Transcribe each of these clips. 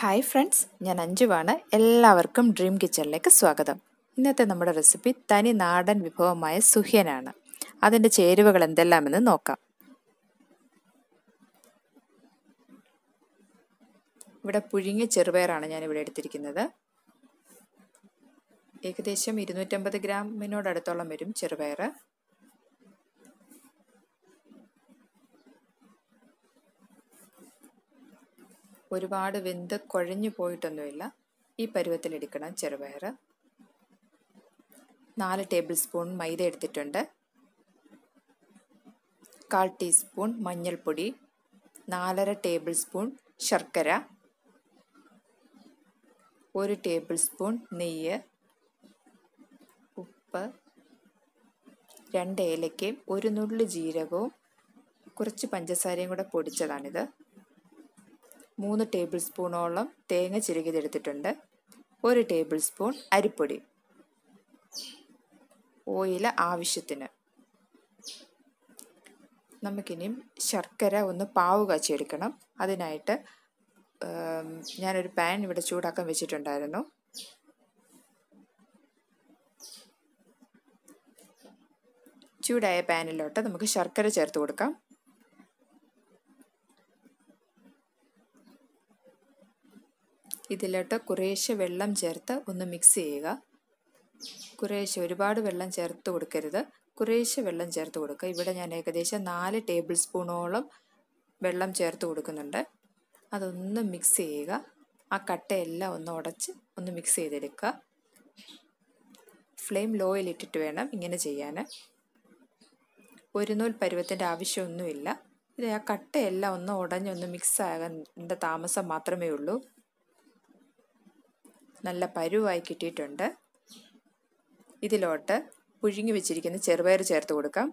Hi friends, I am Anjuana. എല്ലാവർക്കും Dream Kitchen ലേക്ക് സ്വാഗതം. ഇന്നത്തെ നമ്മുടെ റെസിപ്പി തനി നാടൻ വിഭവമായ സുഹിയനാണ്. അതിന്റെ ചേരുവകൾ എന്തെല്ലാമെന്ന് നോക്കാം. ഇവിടെ പുഴുങ്ങിയ ചെറുപയറാണ് ഞാൻ ഇവിടെ എടുത്തിരിക്കുന്നത്. ഏകദേശം 250 ഗ്രാമിനോട് അടുത്തോളം വരും ചെറുപയർ. ഒരുപാട് വെന്ത് കുഴഞ്ഞു പോയിട്ടൊന്നുമില്ല ഈ പരുവത്തിൽ എടുക്കണം ചെറുപയർ 4 ടേബിൾ സ്പൂൺ മൈദ എടുത്തിട്ടുണ്ട് 1/4 ടീസ്പൂൺ മഞ്ഞൾപ്പൊടി 4.5 ടേബിൾ സ്പൂൺ ശർക്കര 1 ടേബിൾ സ്പൂൺ നെയ്യ് ഉപ്പ് 2 ഏലക്കയും 1 നുള്ളി ജീരകവും കുറച്ച് പഞ്ചസാരയും കൂടി പൊടിച്ചതാണിത് 3 ടേബിൾസ്പൂണോളം തേങ്ങ ചിരകിയെടുത്തിട്ടുണ്ട് 1 ടേബിൾസ്പൂൺ അരിപ്പൊടി ഓയിൽ ആവശ്യത്തിന് നമുക്കിനി ശർക്കര ഒന്ന് പാവ് കാച്ചി എടുക്കണം അതിനായിട്ട് ഞാൻ ഒരു പാൻ ഇവിടെ ചൂടാക്കാൻ വെച്ചിട്ടുണ്ടായിരുന്നു ചൂടായ പാനിലോട്ട് നമുക്ക് ശർക്കര ചേർത്ത് കൊടുക്കാം ഇതിലോട്ട് കുറേശ്ശെ വെള്ളം ചേർത്ത് ഒന്ന് മിക്സ് ചെയ്യുക കുറേശ്ശെ ഒരുപാട് വെള്ളം ചേർത്ത് കൊടുക്കരുത് കുറേശ്ശെ വെള്ളം ചേർത്ത് കൊടുക്കുക ഇവിടെ ഞാൻ ഏകദേശം 4 ടേബിൾ സ്പൂണോളം വെള്ളം ചേർത്ത് കൊടുക്കുന്നുണ്ട് അതൊന്ന് മിക്സ് ചെയ്യുക ആ കട്ടയെല്ലാം ഒന്ന് ഉടച്ച് ഒന്ന് മിക്സ് ചെയ്തെടുക്കുക ഫ്ലെയിം ലോയിൽ ഇട്ടിട്ട് വേണം ഇങ്ങനെ ചെയ്യാൻ ഒരു നൂൽ പരുവത്തിൻ്റെ ആവശ്യമൊന്നുമില്ല ഇത് ആ കട്ടയെല്ലാം ഒന്ന് ഉടഞ്ഞ് ഒന്ന് മിക്സ് ആകേണ്ട താമസം മാത്രമേ ഉള്ളൂ നല്ല പരുവായി കിട്ടിയിട്ടുണ്ട് ഇതിലോട്ട് പുഴുങ്ങി വെച്ചിരിക്കുന്ന ചെറുപയർ ചേർത്ത് കൊടുക്കാം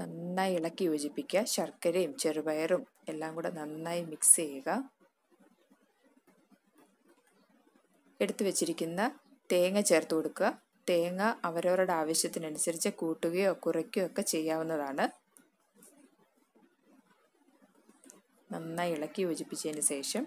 നന്നായി ഇളക്കി യോജിപ്പിക്കുക ശർക്കരയും ചെറുപയറും എല്ലാം കൂടെ നന്നായി മിക്സ് ചെയ്യുക എടുത്തു വെച്ചിരിക്കുന്ന തേങ്ങ ചേർത്ത് കൊടുക്കുക തേങ്ങ അവരവരുടെ ആവശ്യത്തിനനുസരിച്ച് കൂട്ടുകയോ കുറയ്ക്കുകയോ ഒക്കെ ചെയ്യാവുന്നതാണ് നന്നായി ഇളക്കി യോജിപ്പിച്ചതിന് ശേഷം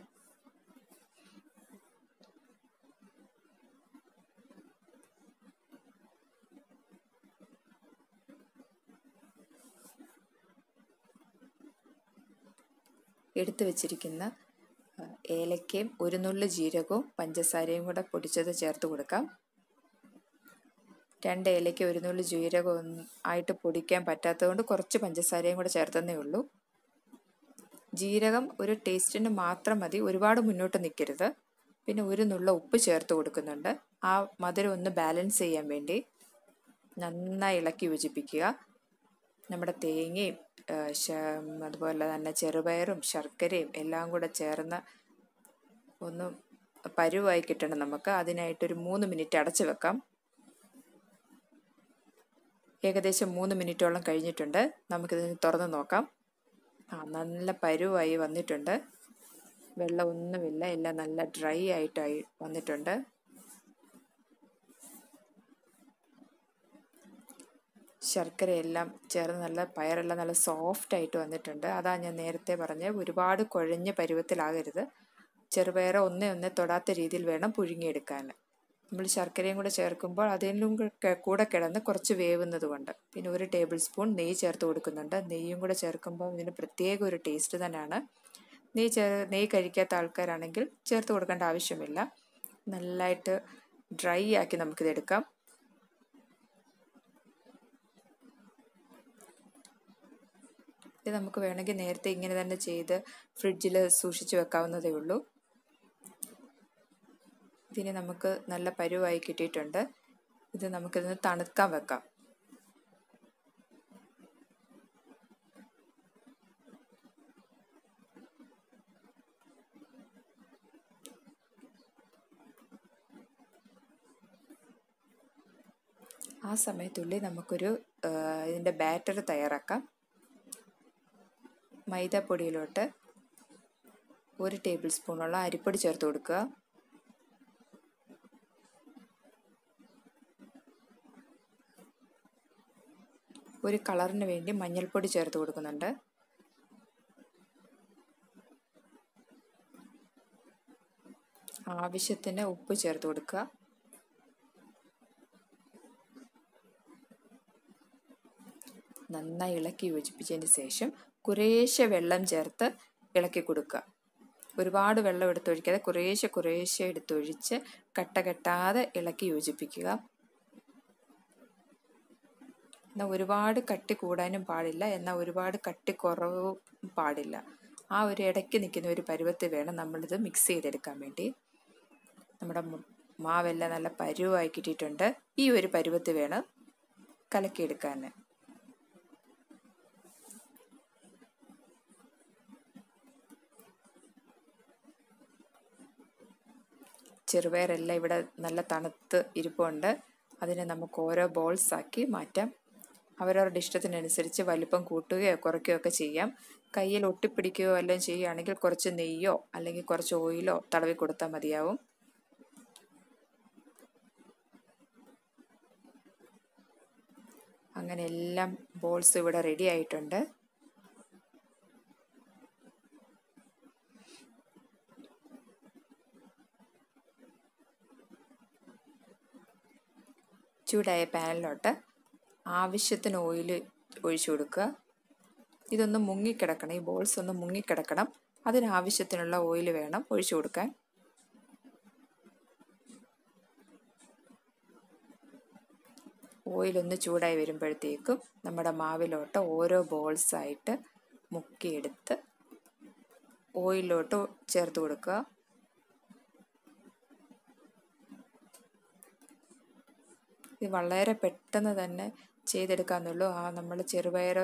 എടുത്തു വെച്ചിരിക്കുന്ന ഏലക്കയും 1 നുള്ളി ജീരകവും പഞ്ചസാരയും കൂടെ പൊടിച്ചത് ചേർത്ത് കൊടുക്കാം 2 ഏലയ്ക്ക് 1 നുള്ളി ജീരകം ആയിട്ട് പൊടിക്കാൻ പറ്റാത്തതുകൊണ്ട് കുറച്ച് പഞ്ചസാരയും കൂടെ ചേർത്തന്നേ ഉള്ളൂ ജീരകം ഒരു ടേസ്റ്റിന് മാത്രം മതി ഒരുപാട് മുന്നോട്ട് നിൽക്കരുത് പിന്നെ 1 നുള്ള ഉപ്പ് ചേർത്ത് കൊടുക്കുന്നുണ്ട് ആ മധുരം ഒന്ന് ബാലൻസ് ചെയ്യാൻ വേണ്ടി നന്നായി ഇളക്കി യോജിപ്പിക്കുക നമ്മുടെ തേങ്ങയും അതുപോലെ തന്നെ ചെറുപയറും ശർക്കരയും എല്ലാം കൂടെ ചേർന്ന് ഒന്ന് പരുവായി കിട്ടണം നമുക്ക് അതിനായിട്ടൊരു 3 മിനിറ്റ് അടച്ചു വെക്കാം ഏകദേശം 3 മിനിറ്റോളം കഴിഞ്ഞിട്ടുണ്ട് നമുക്കിതിന് തുറന്ന് നോക്കാം നല്ല പരുവായി വന്നിട്ടുണ്ട് വെള്ളമൊന്നുമില്ല എല്ലാം നല്ല ഡ്രൈ ആയിട്ടായി വന്നിട്ടുണ്ട് ശർക്കര എല്ലാം ചേർന്ന് നല്ല പയറെല്ലാം നല്ല സോഫ്റ്റ് ആയിട്ട് വന്നിട്ടുണ്ട് അതാ ഞാൻ നേരത്തെ പറഞ്ഞ ഒരുപാട് കുഴഞ്ഞ പരുവത്തിലാകരുത് ചെറുപയർ ഒന്നേ തൊടാത്ത രീതിയിൽ വേണം പുഴുങ്ങിയെടുക്കാൻ നമ്മൾ ശർക്കരയും കൂടെ ചേർക്കുമ്പോൾ അതിലും കൂടെ കിടന്ന് കുറച്ച് വേവുന്നത് കൊണ്ട് പിന്നെ 1 ടേബിൾ സ്പൂൺ നെയ്യ് ചേർത്ത് കൊടുക്കുന്നുണ്ട് നെയ്യും കൂടെ ചേർക്കുമ്പോൾ ഇതിന് പ്രത്യേക ഒരു ടേസ്റ്റ് തന്നെയാണ് നെയ്യ് കഴിക്കാത്ത ആൾക്കാരാണെങ്കിൽ ചേർത്ത് കൊടുക്കേണ്ട ആവശ്യമില്ല നല്ലതായിട്ട് ഡ്രൈ ആക്കി നമുക്കിത് എടുക്കാം ഇത് നമുക്ക് വേണമെങ്കിൽ നേരത്തെ ഇങ്ങനെ തന്നെ ചെയ്ത് ഫ്രിഡ്ജിൽ സൂക്ഷിച്ച് വെക്കാവുന്നതേ ഉള്ളൂ ഇതിനെ നമുക്ക് നല്ല പരുവായി കിട്ടിയിട്ടുണ്ട് ഇത് നമുക്കിതിന് തണുക്കാൻ വെക്കാം ആ സമയത്തുള്ളിൽ നമുക്കൊരു ഇതിൻ്റെ ബാറ്റർ തയ്യാറാക്കാം മൈദപ്പൊടിയിലോട്ട് 1 ടേബിൾ സ്പൂണോളം അരിപ്പൊടി ചേർത്ത് കൊടുക്കുക ഒരു കളറിന് വേണ്ടി മഞ്ഞൾപ്പൊടി ചേർത്ത് കൊടുക്കുന്നുണ്ട്. ആവശ്യത്തിന് ഉപ്പ് ചേർത്ത് കൊടുക്കുക. നന്നായി ഇളക്കി യോജിപ്പിച്ചതിന് ശേഷം കുറേശ്ശെ വെള്ളം ചേർത്ത് ഇളക്കി കൊടുക്കുക. ഒരുപാട് വെള്ളം എടുത്തൊഴിക്കാതെ കുറേശ്ശെ എടുത്തൊഴിച്ച് കട്ട കെട്ടാതെ ഇളക്കി യോജിപ്പിക്കുക. എന്നാൽ ഒരുപാട് കട്ടി കൂടാനും പാടില്ല, എന്നാൽ ഒരുപാട് കട്ടി കുറവും പാടില്ല. ആ ഒരു ഇടയ്ക്ക് നിൽക്കുന്ന ഒരു പരുവത്തിൽ വേണം നമ്മളിത് മിക്സ് ചെയ്തെടുക്കാൻ വേണ്ടി. നമ്മുടെ മാവെല്ലാം നല്ല പരുവായി കിട്ടിയിട്ടുണ്ട്. ഈ ഒരു പരുവത്തിൽ വേണം കലക്കിയെടുക്കാൻ. ചെറുപയറെല്ലാം ഇവിടെ നല്ല തണുത്ത് ഇരിപ്പുണ്ട്. അതിനെ നമുക്ക് ഓരോ ബോൾസ് ആക്കി മാറ്റാം. അവരവരുടെ ഇഷ്ടത്തിനനുസരിച്ച് വലിപ്പം കൂട്ടുകയോ കുറയ്ക്കുകയോ ഒക്കെ ചെയ്യാം. കയ്യിൽ ഒട്ടിപ്പിടിക്കുകയോ എല്ലാം ചെയ്യുകയാണെങ്കിൽ കുറച്ച് നെയ്യോ അല്ലെങ്കിൽ കുറച്ച് ഓയിലോ തടവി കൊടുത്താൽ മതിയാവും. അങ്ങനെ എല്ലാം ബോൾസ് ഇവിടെ റെഡി ആയിട്ടുണ്ട്. ചൂടായ പാനിലോട്ട് ആവശ്യത്തിന് ഓയിൽ ഒഴിച്ചു കൊടുക്കുക. ഇതൊന്ന് മുങ്ങിക്കിടക്കണം, ഈ ബോൾസ് ഒന്ന് മുങ്ങിക്കിടക്കണം. അതിനാവശ്യത്തിനുള്ള ഓയിൽ വേണം ഒഴിച്ചു കൊടുക്കാൻ. ഓയിലൊന്ന് ചൂടായി വരുമ്പോഴത്തേക്കും നമ്മുടെ മാവിലോട്ട് ഓരോ ബോൾസായിട്ട് മുക്കിയെടുത്ത് ഓയിലോട്ട് ചേർത്ത് കൊടുക്കുക. ഇത് വളരെ പെട്ടെന്ന് തന്നെ ചെയ്തെടുക്കാമെന്നുള്ളൂ. നമ്മൾ ചെറുപയർ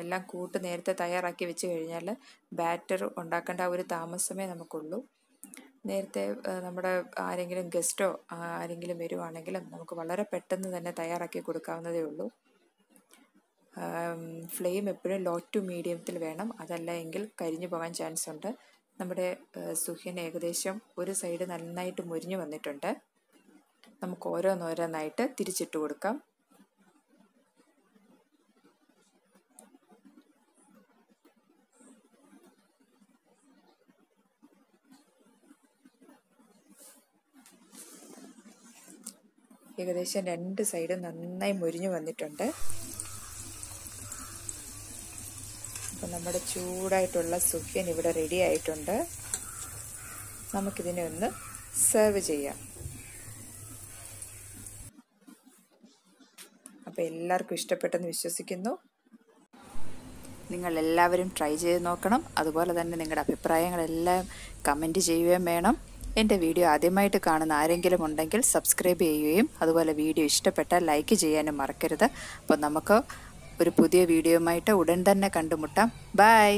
എല്ലാം കൂട്ട് നേരത്തെ തയ്യാറാക്കി വെച്ച് കഴിഞ്ഞാൽ ബാറ്റർ ഉണ്ടാക്കേണ്ട ഒരു താമസമേ നമുക്കുള്ളൂ. നേരത്തെ നമ്മുടെ ആരെങ്കിലും ഗസ്റ്റോ ആരെങ്കിലും വരുവാണെങ്കിലും നമുക്ക് വളരെ പെട്ടെന്ന് തന്നെ തയ്യാറാക്കി കൊടുക്കാവുന്നതേ ഉള്ളൂ. ഫ്ലെയിം എപ്പോഴും ലോ ടു മീഡിയത്തിൽ വേണം, അതല്ല എങ്കിൽ കരിഞ്ഞു പോകാൻ ചാൻസ് ഉണ്ട്. നമ്മുടെ സുഖിയൻ ഏകദേശം ഒരു സൈഡ് നന്നായിട്ട് മുരിഞ്ഞു വന്നിട്ടുണ്ട്. നമുക്ക് ഓരോന്നോരോന്നായിട്ട് തിരിച്ചിട്ട് കൊടുക്കാം. ഏകദേശം രണ്ട് സൈഡും നന്നായി മുരിഞ്ഞു വന്നിട്ടുണ്ട്. അപ്പം നമ്മുടെ ചൂടായിട്ടുള്ള സുഖിയൻ ഇവിടെ റെഡി ആയിട്ടുണ്ട്. നമുക്കിതിനെ ഒന്ന് സെർവ് ചെയ്യാം. അപ്പോൾ എല്ലാവർക്കും ഇഷ്ടപ്പെട്ടെന്ന് വിശ്വസിക്കുന്നു. നിങ്ങളെല്ലാവരും ട്രൈ ചെയ്ത് നോക്കണം. അതുപോലെ തന്നെ നിങ്ങളുടെ അഭിപ്രായങ്ങളെല്ലാം കമൻറ്റ് ചെയ്യുകയും വേണം. എൻ്റെ വീഡിയോ ആദ്യമായിട്ട് കാണുന്ന ആരെങ്കിലും ഉണ്ടെങ്കിൽ സബ്സ്ക്രൈബ് ചെയ്യുകയും അതുപോലെ വീഡിയോ ഇഷ്ടപ്പെട്ടാൽ ലൈക്ക് ചെയ്യാനും മറക്കരുത്. അപ്പോൾ നമുക്ക് ഒരു പുതിയ വീഡിയോയുമായിട്ട് ഉടൻ തന്നെ കണ്ടുമുട്ടാം. ബൈ.